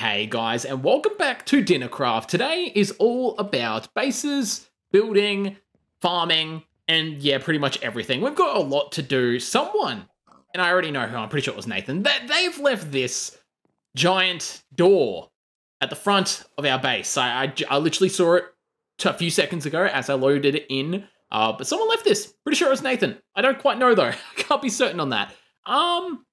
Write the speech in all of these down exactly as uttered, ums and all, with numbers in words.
Hey guys, and welcome back to DinnerCraft. Today is all about bases, building, farming, and yeah, pretty much everything. We've got a lot to do. Someone, and I already know who, I'm pretty sure it was Nathan, that they've left this giant door at the front of our base. I, I, I literally saw it a few seconds ago as I loaded it in, uh, but someone left this. Pretty sure it was Nathan. I don't quite know though. I can't be certain on that. Um,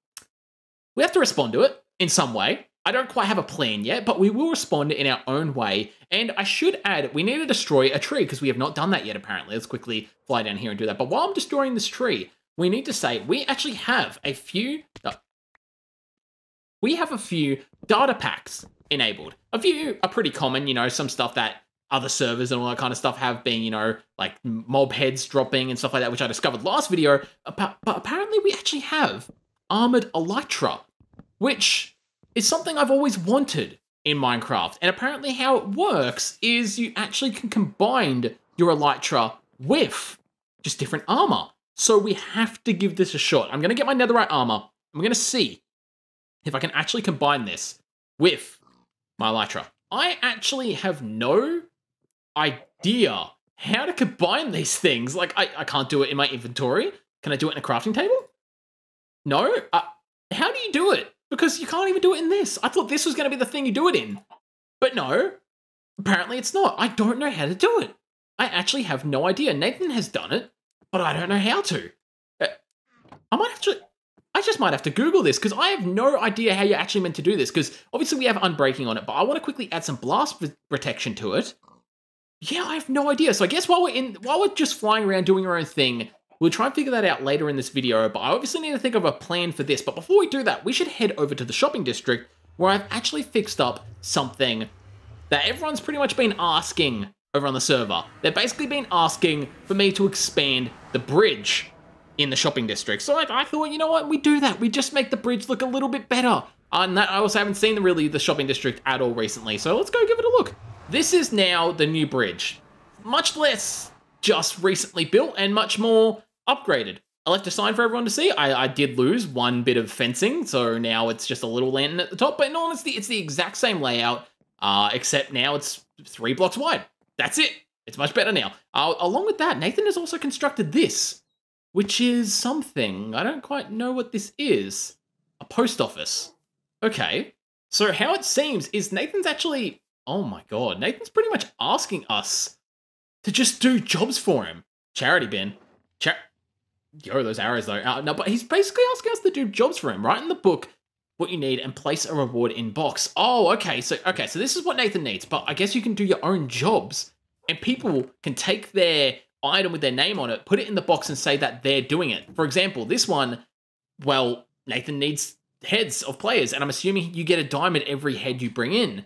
we have to respond to it in some way. I don't quite have a plan yet, but we will respond in our own way. And I should add, we need to destroy a tree because we have not done that yet, apparently. Let's quickly fly down here and do that. But while I'm destroying this tree, we need to say we actually have a few... Oh, we have a few data packs enabled. A few are pretty common, you know, some stuff that other servers and all that kind of stuff have been, you know, like mob heads dropping and stuff like that, which I discovered last video. But apparently we actually have Armored Elytra, which... it's something I've always wanted in Minecraft. And apparently how it works is you actually can combine your Elytra with just different armor. So we have to give this a shot. I'm going to get my netherite armor. I'm going to see if I can actually combine this with my Elytra. I actually have no idea how to combine these things. Like, I, I can't do it in my inventory. Can I do it in a crafting table? No? Uh, how do you do it? Because you can't even do it in this. I thought this was going to be the thing you do it in. But no, apparently it's not. I don't know how to do it. I actually have no idea. Nathan has done it, but I don't know how to. I might have to... I just might have to Google this because I have no idea how you're actually meant to do this because obviously we have unbreaking on it, but I want to quickly add some blast protection to it. Yeah, I have no idea. So I guess while we're, in, while we're just flying around doing our own thing... we'll try and figure that out later in this video, but I obviously need to think of a plan for this. But before we do that, we should head over to the shopping district where I've actually fixed up something that everyone's pretty much been asking over on the server. They've basically been asking for me to expand the bridge in the shopping district. So I, I thought, you know what, we do that. We just make the bridge look a little bit better. And that I also haven't seen really the shopping district at all recently. So let's go give it a look. This is now the new bridge. Much less just recently built and much more... upgraded. I left a sign for everyone to see. I, I did lose one bit of fencing, so now it's just a little lantern at the top, but in all honesty, it's the exact same layout, uh, except now it's three blocks wide. That's it. It's much better now. Uh, along with that, Nathan has also constructed this, which is something. I don't quite know what this is. A post office. Okay. So how it seems is Nathan's actually... oh my god. Nathan's pretty much asking us to just do jobs for him. Charity bin. Char... yo, those arrows though. Uh, no, but he's basically asking us to do jobs for him. Write in the book what you need and place a reward in box. Oh, okay. So, okay. So this is what Nathan needs, but I guess you can do your own jobs and people can take their item with their name on it, put it in the box and say that they're doing it. For example, this one, well, Nathan needs heads of players and I'm assuming you get a diamond every head you bring in.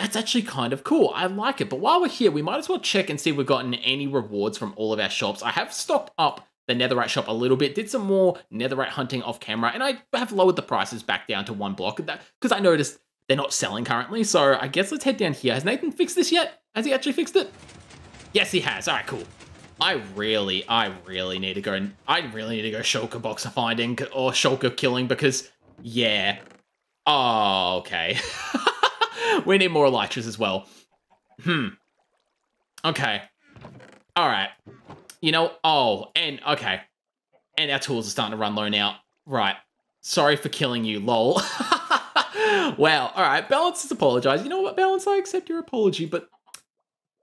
That's actually kind of cool. I like it. But while we're here, we might as well check and see if we've gotten any rewards from all of our shops. I have stocked up the netherite shop a little bit, did some more netherite hunting off camera, and I have lowered the prices back down to one block because I noticed they're not selling currently. So I guess let's head down here. Has Nathan fixed this yet? Has he actually fixed it? Yes, he has. All right, cool. I really, I really need to go and I really need to go shulker boxer finding or shulker killing because yeah. Oh, okay. We need more elytras as well. Hmm. Okay. All right. You know, oh, and okay. And our tools are starting to run low now. Right. Sorry for killing you, lol. Wow. All right. Balance has apologized. You know what, Balance? I accept your apology, but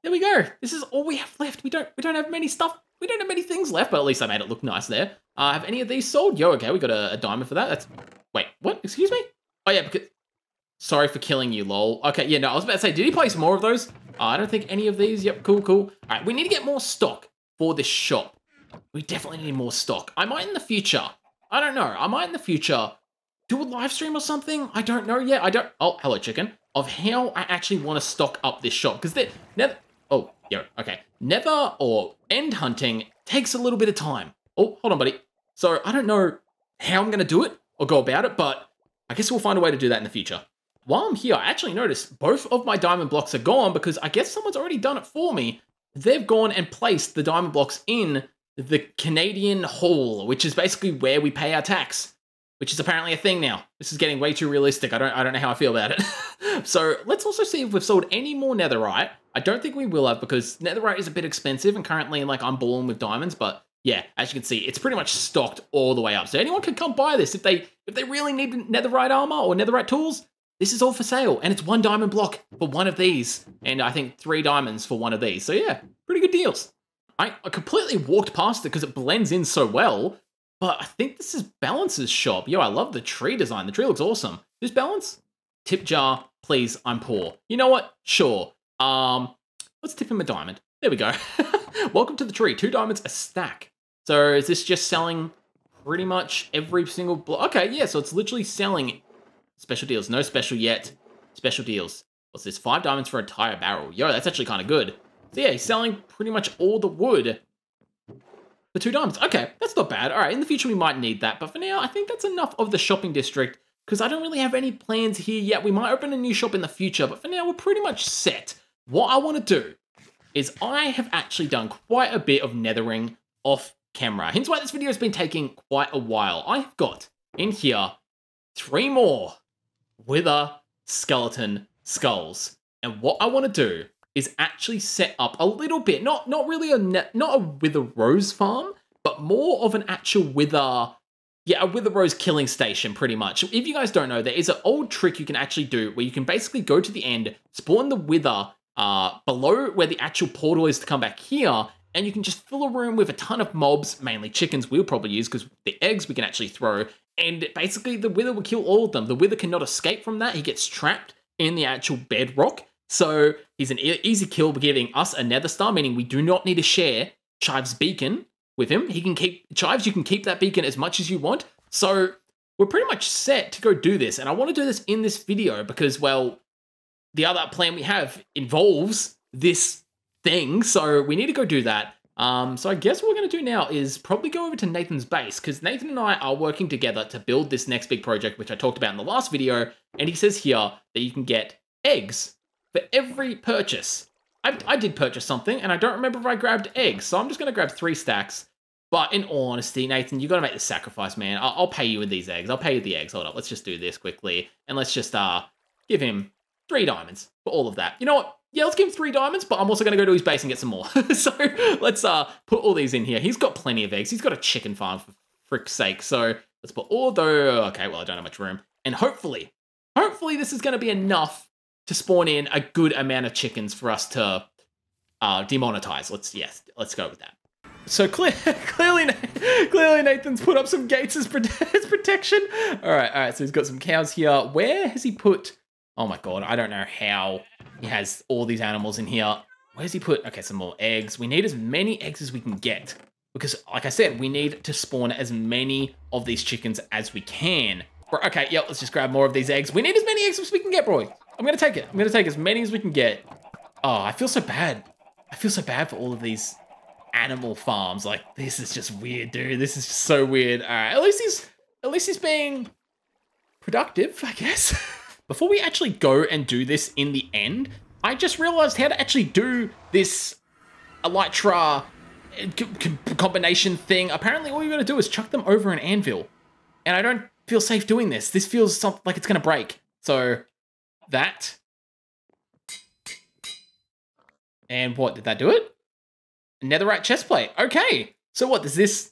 there we go. This is all we have left. We don't we don't have many stuff. We don't have many things left, but at least I made it look nice there. Uh, have any of these sold? Yo, okay. We got a, a diamond for that. That's... wait, what? Excuse me? Oh, yeah, because... sorry for killing you, lol. Okay, yeah, no, I was about to say, did he place more of those? Uh, I don't think any of these. Yep, cool, cool. All right, we need to get more stock for this shop. We definitely need more stock. I might in the future, I don't know, I might in the future do a live stream or something. I don't know yet. I don't, oh, hello chicken, of how I actually want to stock up this shop. Because they're, nether, oh, yo, okay. Nether or end hunting takes a little bit of time. Oh, hold on, buddy. So I don't know how I'm going to do it or go about it, but I guess we'll find a way to do that in the future. While I'm here, I actually noticed both of my diamond blocks are gone because I guess someone's already done it for me. They've gone and placed the diamond blocks in the Canadian Hall, which is basically where we pay our tax. which is apparently a thing now. This is getting way too realistic. I don't I don't know how I feel about it. So let's also see if we've sold any more netherite. I don't think we will have because netherite is a bit expensive and currently like I'm balling with diamonds, but yeah, as you can see, it's pretty much stocked all the way up. So anyone could come buy this if they if they really need netherite armor or netherite tools. This is all for sale, and it's one diamond block for one of these, and I think three diamonds for one of these. So yeah, pretty good deals. I, I completely walked past it because it blends in so well, but I think this is Balance's shop. Yo, I love the tree design. The tree looks awesome. This Balance? Tip jar, please, I'm poor. You know what? Sure. Um, let's tip him a diamond. There we go. Welcome to the tree. Two diamonds a stack. So is this just selling pretty much every single block? Okay, yeah, so it's literally selling special deals. No special yet. Special deals. What's this? Five diamonds for a tire barrel. Yo, that's actually kind of good. So yeah, he's selling pretty much all the wood for two diamonds. Okay, that's not bad. All right, in the future we might need that. But for now, I think that's enough of the shopping district because I don't really have any plans here yet. We might open a new shop in the future, but for now, we're pretty much set. What I want to do is I have actually done quite a bit of nethering off camera. Hence why this video has been taking quite a while. I've got in here three more Wither Skeleton skulls, and what I want to do is actually set up a little bit, not not really a not a Wither Rose farm, but more of an actual Wither, yeah, a Wither Rose killing station, pretty much. If you guys don't know, there is an old trick you can actually do where you can basically go to the end, spawn the Wither uh, below where the actual portal is to come back here, and you can just fill a room with a ton of mobs, mainly chickens. We'll probably use because the eggs we can actually throw. And basically, the Wither will kill all of them. The Wither cannot escape from that. He gets trapped in the actual bedrock. So he's an e easy kill, giving us a nether star, meaning we do not need to share Chives' beacon with him. He can keep Chives. You can keep that beacon as much as you want. So we're pretty much set to go do this. And I want to do this in this video because, well, the other plan we have involves this thing. So we need to go do that. Um, so I guess what we're going to do now is probably go over to Nathan's base because Nathan and I are working together to build this next big project, which I talked about in the last video. And he says here that you can get eggs for every purchase. I, I did purchase something and I don't remember if I grabbed eggs. So I'm just going to grab three stacks. But in all honesty, Nathan, you got to make the sacrifice, man. I'll, I'll pay you with these eggs. I'll pay you the eggs. Hold up. Let's just do this quickly. And let's just uh, give him three diamonds for all of that. You know what? Yeah, let's give him three diamonds, but I'm also going to go to his base and get some more. So let's uh, put all these in here. He's got plenty of eggs. He's got a chicken farm, for frick's sake. So let's put all those. Okay, well, I don't have much room. And hopefully, hopefully this is going to be enough to spawn in a good amount of chickens for us to uh, demonetize. Let's, yes, let's go with that. So clear, clearly, clearly Nathan's put up some gates as, prote as protection. All right, all right, so he's got some cows here. Where has he put... Oh my God, I don't know how he has all these animals in here. Where's he put? Okay, some more eggs. We need as many eggs as we can get because, like I said, we need to spawn as many of these chickens as we can. Bro, okay, yeah, let's just grab more of these eggs. We need as many eggs as we can get, bro. I'm gonna take it. I'm gonna take as many as we can get. Oh, I feel so bad. I feel so bad for all of these animal farms. Like, this is just weird, dude. This is just so weird. All right, at least he's, at least he's being productive, I guess. Before we actually go and do this in the end, I just realized how to actually do this Elytra combination thing. Apparently, all you gotta do is chuck them over an anvil. And I don't feel safe doing this. This feels something like it's gonna break. So, that. And what, did that do it? Netherite chestplate. Okay. So what, does this...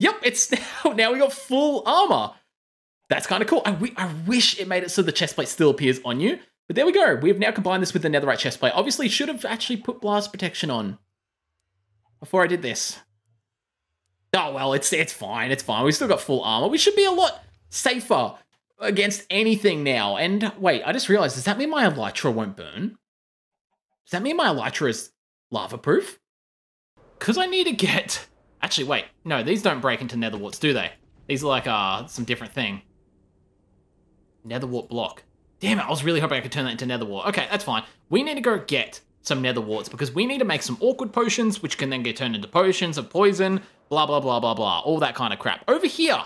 Yep, it's now, now we got full armor. That's kind of cool. I, I wish it made it so the chestplate still appears on you. But there we go. We have now combined this with the netherite chestplate. Obviously, should have actually put blast protection on before I did this. Oh, well, it's it's fine. It's fine. We've still got full armor. We should be a lot safer against anything now. And wait, I just realized, does that mean my Elytra won't burn? Does that mean my Elytra is lava-proof? Because I need to get... Actually, wait. No, these don't break into nether warts, do they? These are like uh, some different thing. Nether wart block. Damn it, I was really hoping I could turn that into nether wart. Okay, that's fine. We need to go get some nether warts because we need to make some awkward potions, which can then get turned into potions of poison, blah, blah, blah, blah, blah. All that kind of crap. Over here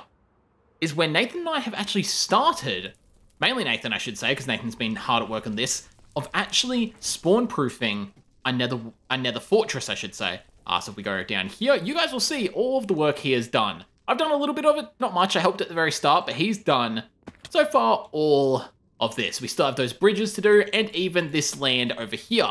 is where Nathan and I have actually started, mainly Nathan, I should say, because Nathan's been hard at work on this, of actually spawn-proofing a nether, a nether fortress, I should say. Uh, so if we go down here, you guys will see all of the work he has done. I've done a little bit of it, not much. I helped at the very start, but he's done so far all of this. We still have those bridges to do and even this land over here,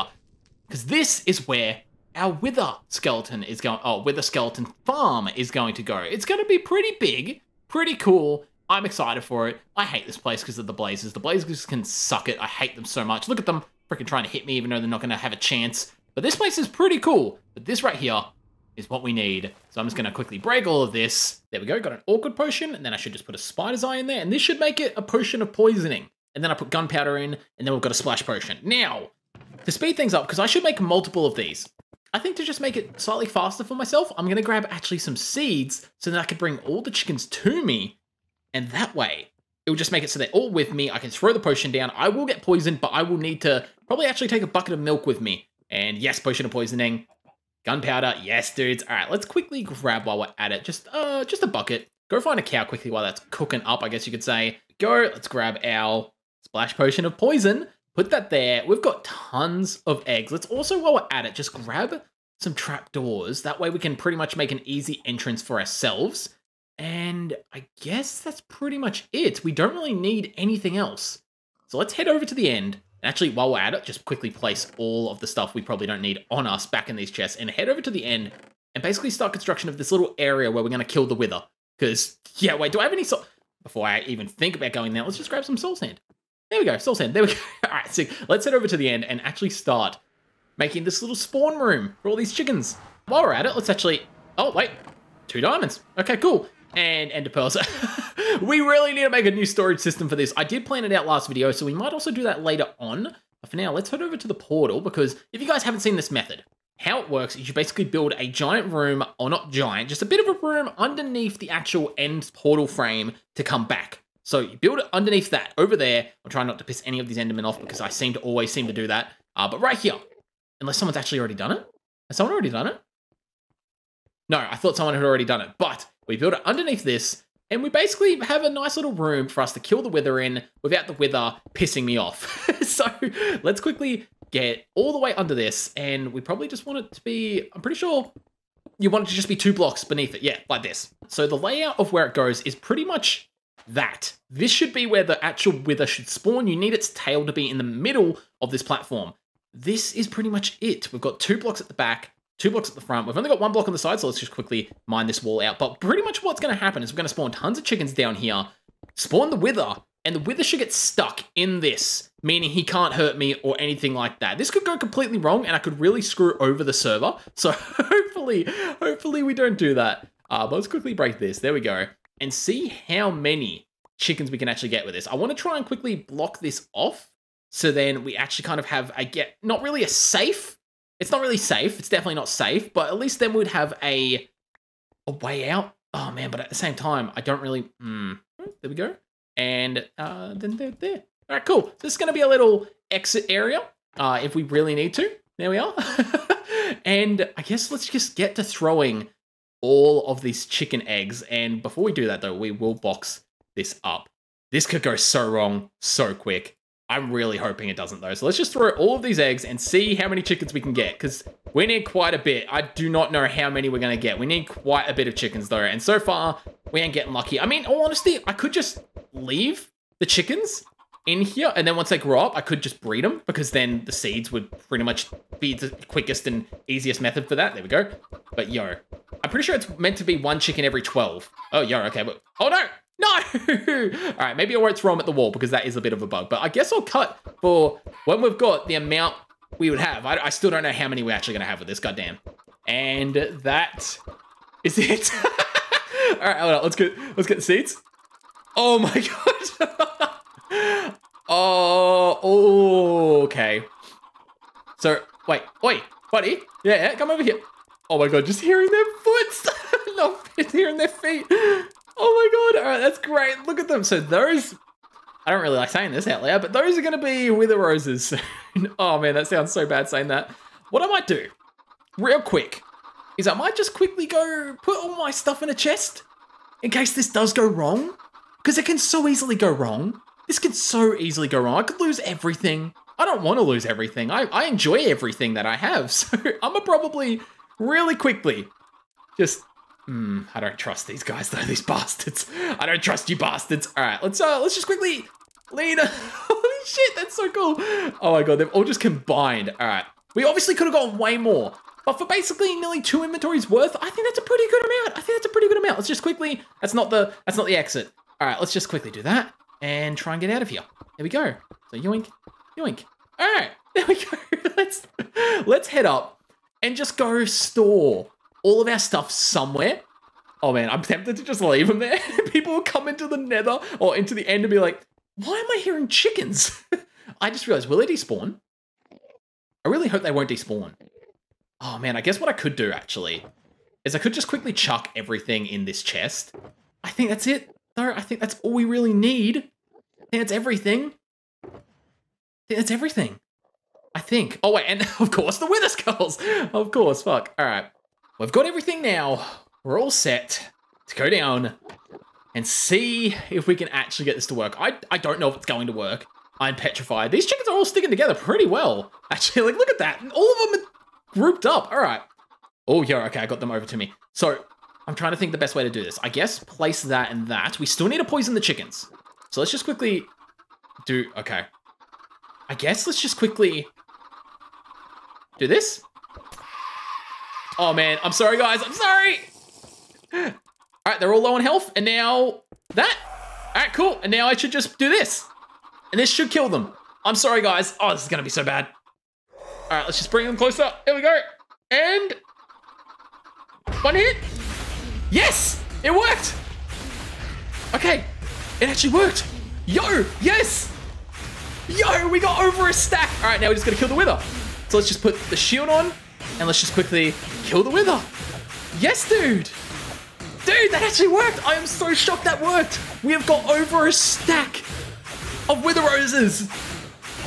because this is where our Wither Skeleton is going. Oh, Wither Skeleton farm is going to go. It's going to be pretty big, pretty cool. I'm excited for it. I hate this place because of the blazers. The blazers can suck it. I hate them so much. Look at them freaking trying to hit me, even though they're not going to have a chance. But this place is pretty cool. But this right here is what we need. So I'm just going to quickly break all of this. There we go. Got an awkward potion. And then I should just put a spider's eye in there. And this should make it a potion of poisoning. And then I put gunpowder in. And then we've got a splash potion. Now, to speed things up, because I should make multiple of these, I think to just make it slightly faster for myself, I'm going to grab actually some seeds so that I could bring all the chickens to me. And that way, it will just make it so they're all with me. I can throw the potion down. I will get poisoned, but I will need to probably actually take a bucket of milk with me. And yes, potion of poisoning. Gunpowder, yes, dudes. All right, let's quickly grab while we're at it. Just uh, just a bucket. Go find a cow quickly while that's cooking up, I guess you could say. Go, let's grab our splash potion of poison. Put that there. We've got tons of eggs. Let's also, while we're at it, just grab some trapdoors. That way we can pretty much make an easy entrance for ourselves. And I guess that's pretty much it. We don't really need anything else. So let's head over to the end. Actually, while we're at it, just quickly place all of the stuff we probably don't need on us back in these chests and head over to the end and basically start construction of this little area where we're going to kill the Wither. Because, yeah, wait, do I have any salt? Before I even think about going there, let's just grab some soul sand. There we go, soul sand. There we go. All right, so let's head over to the end and actually start making this little spawn room for all these chickens. While we're at it, let's actually... Oh, wait, two diamonds. Okay, cool. And ender pearls. We really need to make a new storage system for this. I did plan it out last video, so we might also do that later on. But for now, let's head over to the portal, because if you guys haven't seen this method, how it works is you basically build a giant room, or not giant, just a bit of a room underneath the actual end portal frame to come back. So you build it underneath that, over there. I'm trying not to piss any of these endermen off, because I seem to always seem to do that. Uh, but right here, unless someone's actually already done it. Has someone already done it? No, I thought someone had already done it, but we build it underneath this, and we basically have a nice little room for us to kill the Wither in without the Wither pissing me off. So let's quickly get all the way under this, and we probably just want it to be, I'm pretty sure you want it to just be two blocks beneath it. Yeah, like this. So the layout of where it goes is pretty much that. This should be where the actual Wither should spawn. You need its tail to be in the middle of this platform. This is pretty much it. We've got two blocks at the back, two blocks at the front. We've only got one block on the side, so let's just quickly mine this wall out. But pretty much what's going to happen is we're going to spawn tons of chickens down here, spawn the Wither, and the Wither should get stuck in this, meaning he can't hurt me or anything like that. This could go completely wrong, and I could really screw over the server. So hopefully, hopefully we don't do that. Uh, but let's quickly break this. There we go. And see how many chickens we can actually get with this. I want to try and quickly block this off, so then we actually kind of have a get, not really a safe, it's not really safe. It's definitely not safe, but at least then we'd have a a way out. Oh man, but at the same time, I don't really, mm. There we go. And uh, then they're there. All right, cool. So this is gonna be a little exit area uh, if we really need to. There we are. And I guess let's just get to throwing all of these chicken eggs. And before we do that though, we will box this up. This could go so wrong so quick. I'm really hoping it doesn't though. So let's just throw all of these eggs and see how many chickens we can get, because we need quite a bit. I do not know how many we're going to get. We need quite a bit of chickens though. And so far we ain't getting lucky. I mean, all honesty, I could just leave the chickens in here. And then once they grow up, I could just breed them, because then the seeds would pretty much be the quickest and easiest method for that. There we go. But yo, I'm pretty sure it's meant to be one chicken every twelve. Oh, yo, okay. But, oh no. No! All right, maybe I won't throw them at the wall, because that is a bit of a bug, but I guess I'll cut for when we've got the amount we would have. I, I still don't know how many we're actually going to have with this, goddamn. And that is it. All right, hold on, let's get, let's get the seeds. Oh my god. oh, oh, okay. So, wait, oi, buddy. Yeah, yeah, come over here. Oh my god, just hearing their foot. Not hearing their feet. Oh my god, all right, that's great. Look at them. So those, I don't really like saying this out loud, but those are going to be Wither Roses soon. Oh man, that sounds so bad saying that. What I might do real quick is I might just quickly go put all my stuff in a chest in case this does go wrong, because it can so easily go wrong. This can so easily go wrong. I could lose everything. I don't want to lose everything. I, I enjoy everything that I have, so I'm going to probably really quickly just Mm, I don't trust these guys though, these bastards. I don't trust you bastards. All right, let's uh, let's just quickly lead. Holy shit, that's so cool. Oh my God, they've all just combined. All right, we obviously could have gotten way more, but for basically nearly two inventories worth, I think that's a pretty good amount. I think that's a pretty good amount. Let's just quickly, that's not the, that's not the exit. All right, let's just quickly do that and try and get out of here. There we go. So yoink, yoink. All right, there we go. Let's, let's head up and just go store all of our stuff somewhere. Oh man, I'm tempted to just leave them there. People will come into the nether or into the end and be like, why am I hearing chickens? I just realized, will they despawn? I really hope they won't despawn. Oh man, I guess what I could do actually is I could just quickly chuck everything in this chest. I think that's it though. I think that's all we really need. I think that's everything. I think that's everything. I think. Oh wait, and of course the Wither Skulls. Of course, fuck. All right. We've got everything now. We're all set to go down and see if we can actually get this to work. I, I don't know if it's going to work. I'm petrified. These chickens are all sticking together pretty well. Actually, like, look at that. All of them are grouped up. All right. Oh, yeah, okay, I got them over to me. So I'm trying to think the best way to do this. I guess place that and that. We still need to poison the chickens. So let's just quickly do, okay. I guess let's just quickly do this. Oh man, I'm sorry guys, I'm sorry. All right, they're all low on health, and now that. All right, cool, and now I should just do this. And this should kill them. I'm sorry guys. Oh, this is gonna be so bad. All right, let's just bring them closer. There we go. And one hit. Yes, it worked. Okay, it actually worked. Yo, yes. Yo, we got over a stack. All right, now we're just gonna kill the Wither. So let's just put the shield on. And let's just quickly kill the Wither. Yes, dude. Dude, that actually worked. I am so shocked that worked. We have got over a stack of Wither Roses.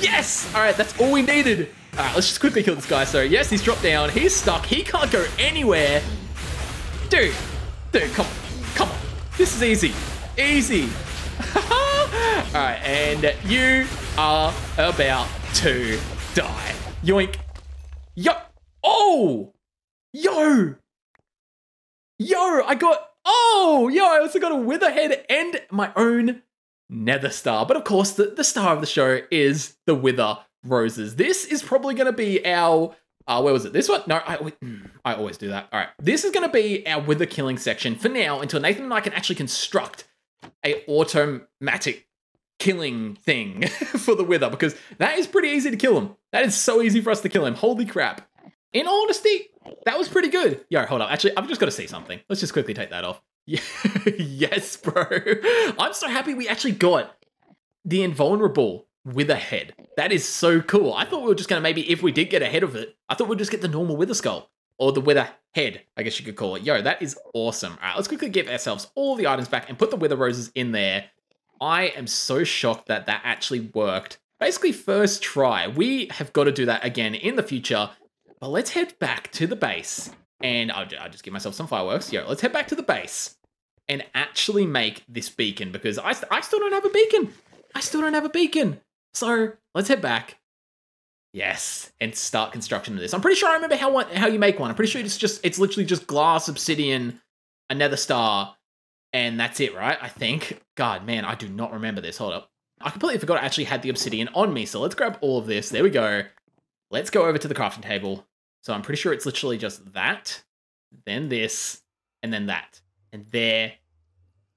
Yes. All right, that's all we needed. All right, let's just quickly kill this guy. So yes, he's dropped down. He's stuck. He can't go anywhere. Dude, dude, come on. Come on. This is easy. Easy. All right, and you are about to die. Yoink. Yup. Oh, yo, yo, I got, oh, yo, I also got a Wither head and my own nether star. But of course, the, the star of the show is the Wither Roses. This is probably going to be our, uh, where was it? This one? No, I, I always do that. All right. This is going to be our Wither killing section for now until Nathan and I can actually construct a automatic killing thing for the Wither, because that is pretty easy to kill him. That is so easy for us to kill him. Holy crap. In all honesty, that was pretty good. Yo, hold up. Actually, I've just got to see something. Let's just quickly take that off. Yeah. Yes, bro. I'm so happy we actually got the invulnerable Wither head. That is so cool. I thought we were just going to maybe, if we did get ahead of it, I thought we'd just get the normal Wither skull or the Wither head, I guess you could call it. Yo, that is awesome. All right, let's quickly give ourselves all the items back and put the Wither Roses in there. I am so shocked that that actually worked. Basically, first try. We have got to do that again in the future. But let's head back to the base, and I'll, I'll just give myself some fireworks. Yo, let's head back to the base and actually make this beacon, because I, I still don't have a beacon. I still don't have a beacon. So let's head back. Yes, and start construction of this. I'm pretty sure I remember how one, how you make one. I'm pretty sure it's just it's literally just glass, obsidian, a nether star, and that's it, right? I think. God, man, I do not remember this. Hold up. I completely forgot I actually had the obsidian on me. So let's grab all of this. There we go. Let's go over to the crafting table. So I'm pretty sure it's literally just that, then this, and then that. And there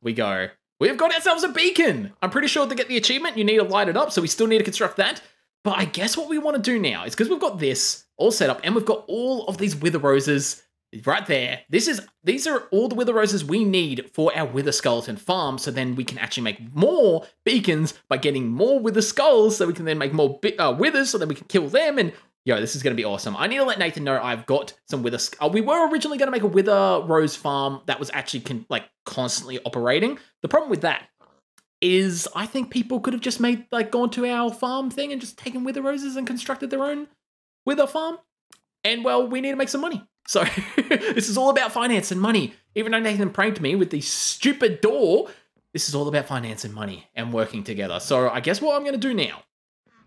we go. We've got ourselves a beacon. I'm pretty sure to get the achievement, you need to light it up. So we still need to construct that. But I guess what we want to do now is, because we've got this all set up and we've got all of these Wither Roses right there. This is, these are all the Wither Roses we need for our Wither Skeleton farm. So then we can actually make more beacons by getting more Wither Skulls. So we can then make more uh, Withers so that we can kill them. And yo, this is going to be awesome. I need to let Nathan know I've got some Wither... Uh, we were originally going to make a Wither Rose farm that was actually con like constantly operating. The problem with that is I think people could have just made, like, gone to our farm thing and just taken Wither Roses and constructed their own Wither farm. And, well, we need to make some money. So this is all about finance and money. Even though Nathan pranked me with the stupid door, this is all about finance and money and working together. So I guess what I'm going to do now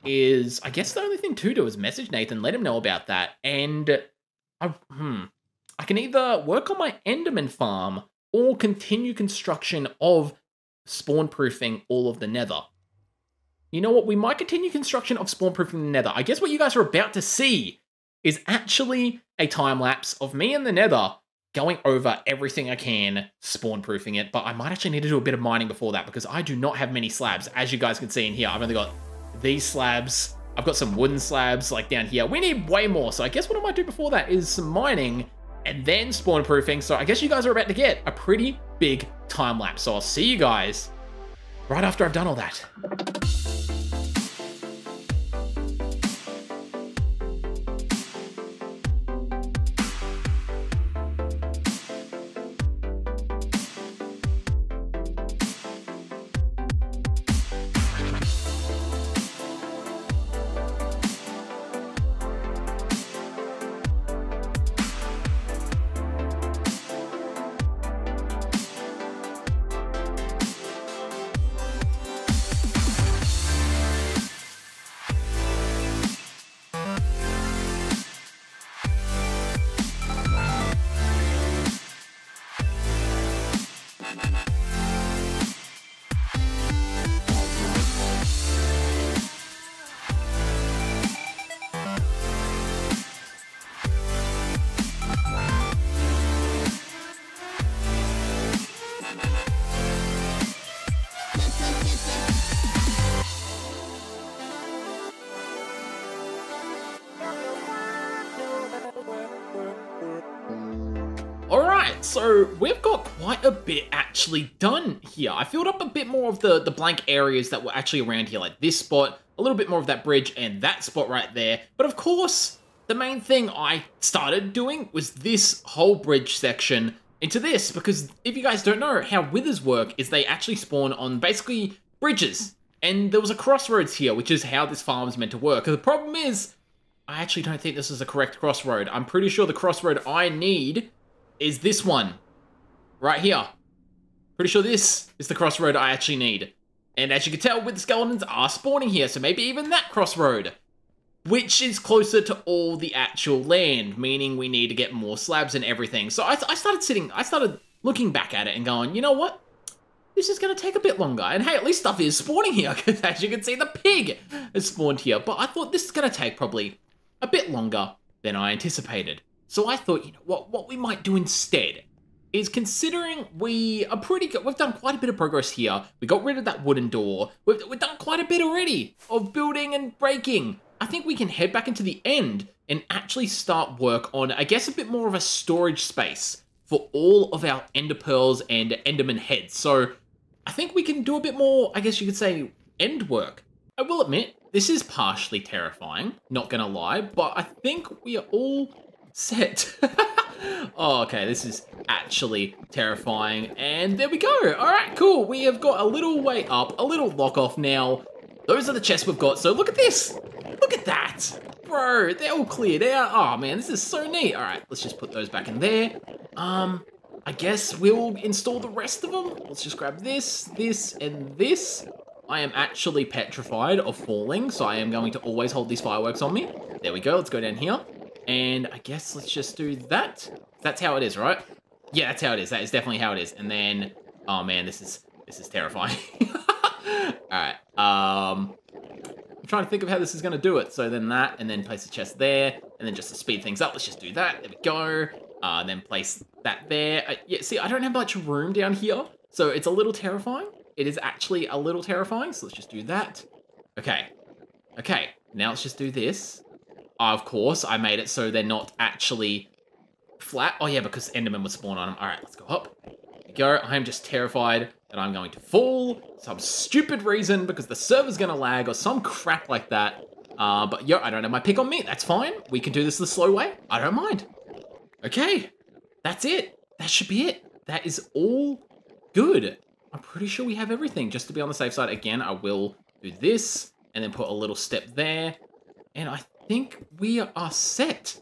is, I guess the only thing to do is message Nathan, let him know about that. And I, hmm, I can either work on my Enderman farm or continue construction of spawn-proofing all of the Nether. You know what? We might continue construction of spawn-proofing the Nether. I guess what you guys are about to see is actually a time-lapse of me and the Nether going over everything I can, spawn-proofing it. But I might actually need to do a bit of mining before that because I do not have many slabs. As you guys can see in here, I've only got these slabs. I've got some wooden slabs like down here. We need way more. So I guess what I might do before that is some mining and then spawn proofing. So I guess you guys are about to get a pretty big time lapse. So I'll see you guys right after I've done all that. So we've got quite a bit actually done here. I filled up a bit more of the, the blank areas that were actually around here, like this spot, a little bit more of that bridge and that spot right there. But of course, the main thing I started doing was this whole bridge section into this, because if you guys don't know how withers work is they actually spawn on basically bridges. And there was a crossroads here, which is how this farm is meant to work. And the problem is, I actually don't think this is the correct crossroad. I'm pretty sure the crossroad I need is this one right here. Pretty sure this is the crossroad I actually need. And as you can tell, Wither Skeletons are spawning here, so maybe even that crossroad, which is closer to all the actual land, meaning we need to get more slabs and everything. So I, I started sitting, I started looking back at it and going, you know what? This is gonna take a bit longer. And hey, at least stuff is spawning here, because as you can see, the pig has spawned here. But I thought this is gonna take probably a bit longer than I anticipated. So I thought, you know, what what we might do instead is, considering we are pretty good, we've done quite a bit of progress here. We got rid of that wooden door. We've, we've done quite a bit already of building and breaking. I think we can head back into the end and actually start work on, I guess, a bit more of a storage space for all of our ender pearls and enderman heads. So I think we can do a bit more, I guess you could say, end work. I will admit, this is partially terrifying, not gonna lie, but I think we are all set. Oh, okay, this is actually terrifying. And there we go. All right, cool. We have got a little way up, a little lock off now. Those are the chests we've got. So look at this. Look at that. Bro, they're all cleared out. Oh, man, this is so neat. All right, let's just put those back in there. Um, I guess we'll install the rest of them. Let's just grab this, this, and this. I am actually petrified of falling, so I am going to always hold these fireworks on me. There we go. Let's go down here. And I guess let's just do that. That's how it is, right? Yeah, that's how it is. That is definitely how it is. And then, oh man, this is this is terrifying. All right. Um, I'm trying to think of how this is going to do it. So then that, and then place the chest there, and then just to speed things up, let's just do that. There we go. Uh, then place that there. Uh, yeah. See, I don't have much room down here, so it's a little terrifying. It is actually a little terrifying. So let's just do that. Okay. Okay. Now let's just do this. Uh, of course, I made it so they're not actually flat. Oh yeah, because Enderman would spawn on them. All right, let's go up. There we go. I am just terrified that I'm going to fall for some stupid reason because the server's going to lag or some crap like that. Uh, but yo, I don't have my pick on me. That's fine. We can do this the slow way. I don't mind. Okay, that's it. That should be it. That is all good. I'm pretty sure we have everything. Just to be on the safe side, again, I will do this and then put a little step there. And I think we are set.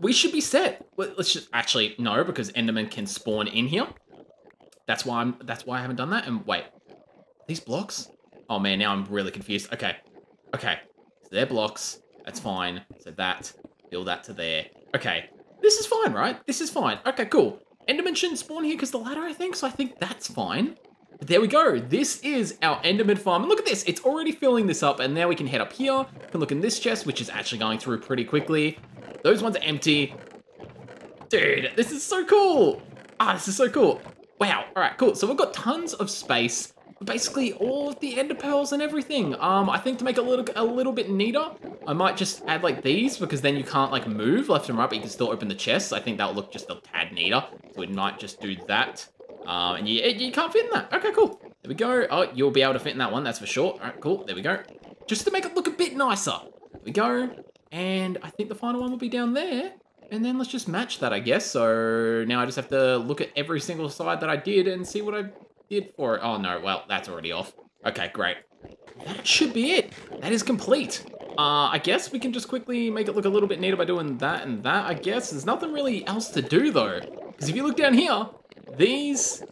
We should be set. Let's just actually no, because Enderman can spawn in here. That's why I'm. That's why I haven't done that. And wait, these blocks. Oh man, now I'm really confused. Okay, okay. So they're blocks. That's fine. So that build that to there. Okay. This is fine, right? This is fine. Okay, cool. Endermen shouldn't spawn here because the ladder, I think, so I think that's fine. But there we go. This is our Enderman farm. And look at this. It's already filling this up, and now we can head up here. We can look in this chest, which is actually going through pretty quickly. Those ones are empty. Dude, this is so cool. Ah, this is so cool. Wow. All right, cool. So we've got tons of space. Basically, all of the ender pearls and everything. Um, I think to make it a little, a little bit neater, I might just add like these, because then you can't like move left and right, but you can still open the chests. I think that'll look just a tad neater. So we might just do that. Um, and you, you can't fit in that. Okay, cool. There we go. Oh, you'll be able to fit in that one, that's for sure. All right, cool. There we go. Just to make it look a bit nicer. There we go. And I think the final one will be down there. And then let's just match that, I guess. So now I just have to look at every single side that I did and see what I did for it. Oh no, well, that's already off. Okay, great. That should be it. That is complete. Uh, I guess we can just quickly make it look a little bit neater by doing that and that, I guess. There's nothing really else to do though. Because if you look down here, these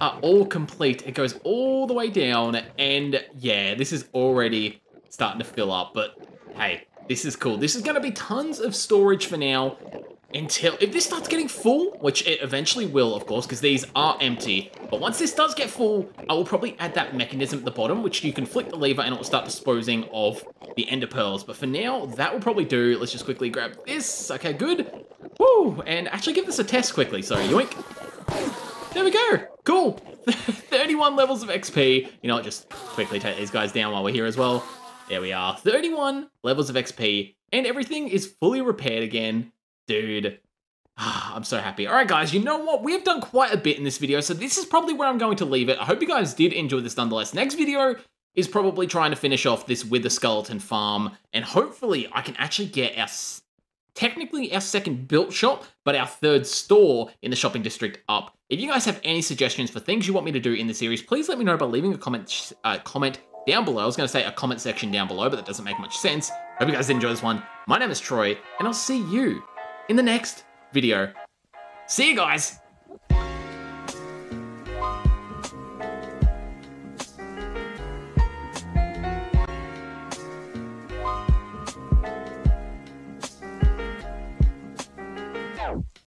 are all complete. It goes all the way down, and yeah, this is already starting to fill up, but hey, this is cool. This is gonna be tons of storage for now. Until, if this starts getting full, which it eventually will, of course, because these are empty. But once this does get full, I will probably add that mechanism at the bottom, which you can flick the lever and it will start disposing of the ender pearls. But for now, that will probably do. Let's just quickly grab this. Okay, good. Woo! And actually give this a test quickly. So, yoink. There we go. Cool. thirty-one levels of X P. You know what, just quickly take these guys down while we're here as well. There we are. thirty-one levels of X P. And everything is fully repaired again. Dude, ah, I'm so happy. All right, guys, you know what? We've done quite a bit in this video, so this is probably where I'm going to leave it. I hope you guys did enjoy this nonetheless. Next video is probably trying to finish off this Wither Skeleton farm, and hopefully I can actually get our, technically our second built shop, but our third store in the shopping district up. If you guys have any suggestions for things you want me to do in the series, please let me know by leaving a comment, uh, comment down below. I was going to say a comment section down below, but that doesn't make much sense. Hope you guys did enjoy this one. My name is Troy, and I'll see you in the next video. See you guys!